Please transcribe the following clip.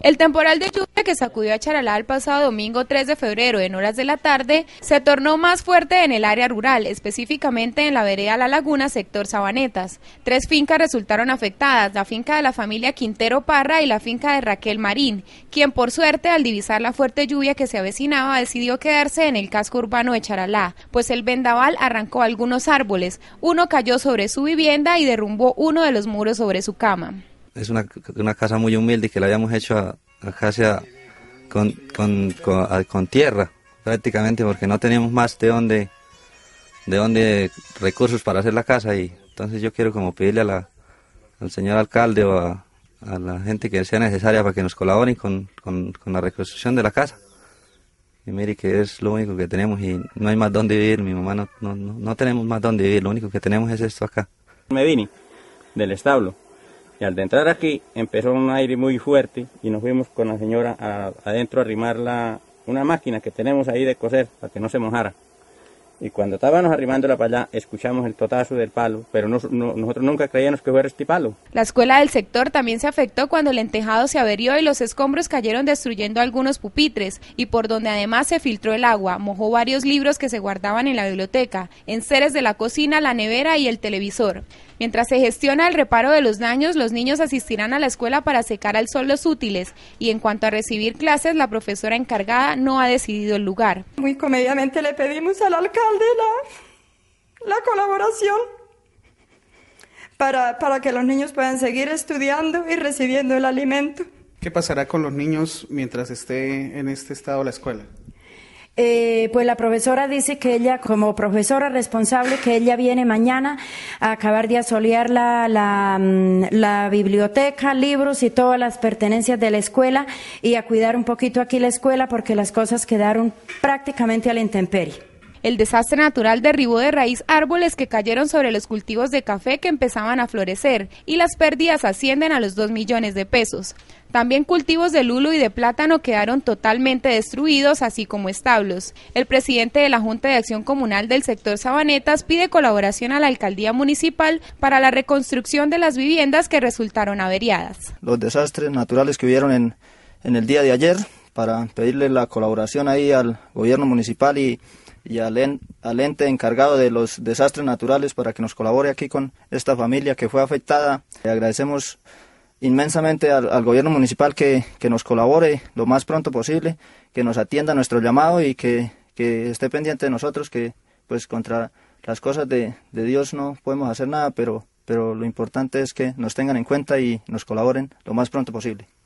El temporal de lluvia que sacudió a Charalá el pasado domingo 3 de febrero en horas de la tarde se tornó más fuerte en el área rural, específicamente en la vereda La Laguna, sector Sabanetas. 3 fincas resultaron afectadas, la finca de la familia Quintero Parra y la finca de Raquel Marín, quien por suerte al divisar la fuerte lluvia que se avecinaba decidió quedarse en el casco urbano de Charalá, pues el vendaval arrancó algunos árboles, uno cayó sobre su vivienda y derrumbó uno de los muros sobre su cama. Es una casa muy humilde que la habíamos hecho casi con tierra, prácticamente, porque no teníamos más de dónde recursos para hacer la casa. Y entonces yo quiero como pedirle al señor alcalde o a la gente que sea necesaria para que nos colaboren con la reconstrucción de la casa. Y mire que es lo único que tenemos y no hay más dónde vivir, mi mamá no tenemos más dónde vivir, lo único que tenemos es esto acá. Me vine del establo. Y al entrar aquí empezó un aire muy fuerte y nos fuimos con la señora adentro a arrimar una máquina que tenemos ahí de coser para que no se mojara. Y cuando estábamos arrimándola para allá, escuchamos el totazo del palo, pero nosotros nunca creíamos que fuera este palo. La escuela del sector también se afectó cuando el entejado se averió y los escombros cayeron destruyendo algunos pupitres, y por donde además se filtró el agua, mojó varios libros que se guardaban en la biblioteca, enseres de la cocina, la nevera y el televisor. Mientras se gestiona el reparo de los daños, los niños asistirán a la escuela para secar al sol los útiles, y en cuanto a recibir clases, la profesora encargada no ha decidido el lugar. Muy comedidamente le pedimos al alcalde la colaboración para que los niños puedan seguir estudiando y recibiendo el alimento. ¿Qué pasará con los niños mientras esté en este estado la escuela? Pues la profesora dice que ella, como profesora responsable, que ella viene mañana a acabar de asolear la biblioteca, libros y todas las pertenencias de la escuela y a cuidar un poquito aquí la escuela porque las cosas quedaron prácticamente a la intemperie. El desastre natural derribó de raíz árboles que cayeron sobre los cultivos de café que empezaban a florecer y las pérdidas ascienden a los 2 millones de pesos. También cultivos de lulo y de plátano quedaron totalmente destruidos, así como establos. El presidente de la Junta de Acción Comunal del sector Sabanetas pide colaboración a la alcaldía municipal para la reconstrucción de las viviendas que resultaron averiadas. Los desastres naturales que hubieron en el día de ayer, para pedirle la colaboración ahí al gobierno municipal y al ente encargado de los desastres naturales para que nos colabore aquí con esta familia que fue afectada. Le agradecemos inmensamente al gobierno municipal que nos colabore lo más pronto posible, que nos atienda nuestro llamado y que esté pendiente de nosotros, que pues contra las cosas de Dios no podemos hacer nada, pero lo importante es que nos tengan en cuenta y nos colaboren lo más pronto posible.